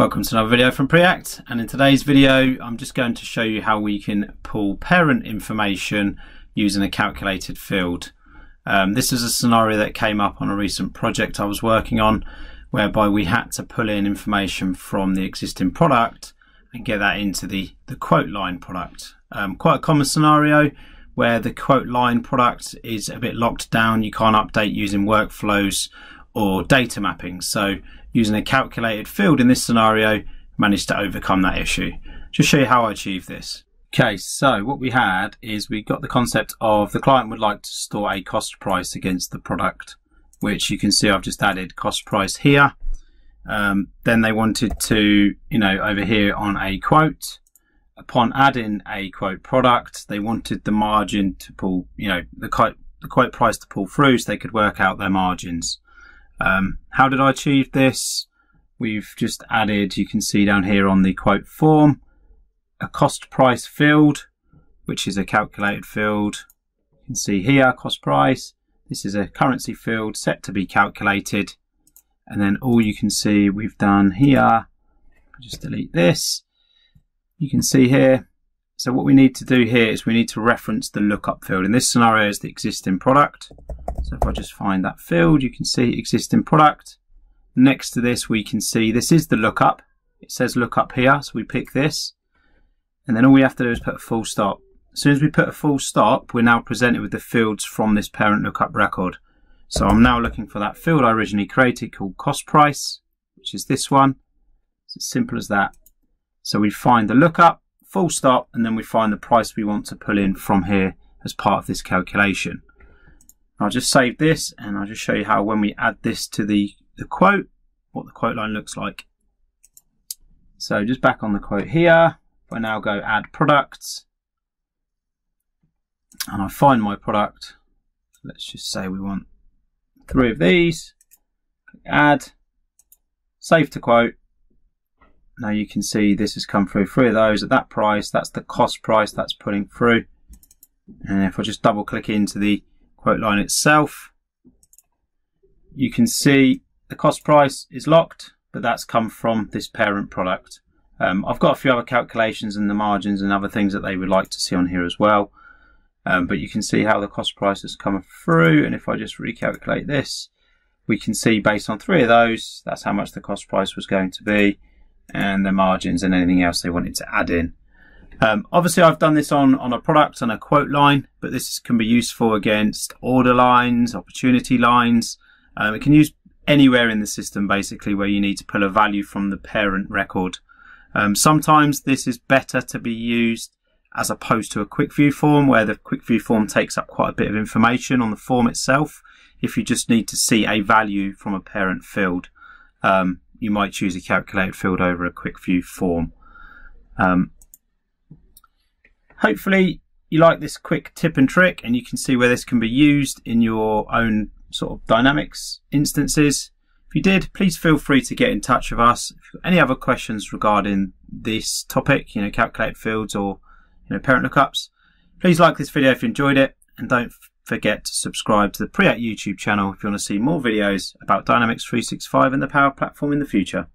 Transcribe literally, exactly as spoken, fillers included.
Welcome to another video from Preact, and in today's video I'm just going to show you how we can pull parent information using a calculated field. Um, this is a scenario that came up on a recent project I was working on, whereby we had to pull in information from the existing product and get that into the, the quote line product. Um, quite a common scenario where the quote line product is a bit locked down, you can't update using workflows or data mapping. So using a calculated field in this scenario managed to overcome that issue. Just show you how I achieved this. Okay, so what we had is we got the concept of the client would like to store a cost price against the product, which you can see I've just added cost price here. Um, then they wanted to, you know, over here on a quote, upon adding a quote product, they wanted the margin to pull, you know, the quote, the quote price to pull through so they could work out their margins. Um, how did I achieve this? We've just added, you can see down here on the quote form, a cost price field, which is a calculated field. You can see here, cost price. This is a currency field set to be calculated. And then all you can see we've done here, just delete this. You can see here. So what we need to do here is we need to reference the lookup field. In this scenario is the existing product. So if I just find that field, you can see existing product. Next to this, we can see this is the lookup. It says lookup here, so we pick this. And then all we have to do is put a full stop. As soon as we put a full stop, we're now presented with the fields from this parent lookup record. So I'm now looking for that field I originally created called cost price, which is this one. It's as simple as that. So we find the lookup, full stop, and then we find the price we want to pull in from here as part of this calculation. I'll just save this and I'll just show you how when we add this to the, the quote, what the quote line looks like. So just back on the quote here, I now go add products and I find my product. Let's just say we want three of these, click add, save to quote. Now you can see this has come through three of those at that price. That's the cost price that's pulling through. And if I just double click into the quote line itself, you can see the cost price is locked, but that's come from this parent product. Um, I've got a few other calculations and the margins and other things that they would like to see on here as well. Um, but you can see how the cost price has come through. And if I just recalculate this, we can see based on three of those, that's how much the cost price was going to be and the margins and anything else they wanted to add in. Um, obviously I've done this on, on a product and a quote line, but this can be useful against order lines, opportunity lines. Um, it can use anywhere in the system basically where you need to pull a value from the parent record. Um, sometimes this is better to be used as opposed to a quick view form, where the quick view form takes up quite a bit of information on the form itself. If you just need to see a value from a parent field, um, you might choose a calculated field over a quick view form. Um, Hopefully you like this quick tip and trick, and you can see where this can be used in your own sort of Dynamics instances. If you did, please feel free to get in touch with us. If you've got any other questions regarding this topic, you know, calculated fields or, you know, parent lookups, please like this video if you enjoyed it, and don't forget to subscribe to the Preact YouTube channel if you want to see more videos about Dynamics three sixty-five and the Power Platform in the future.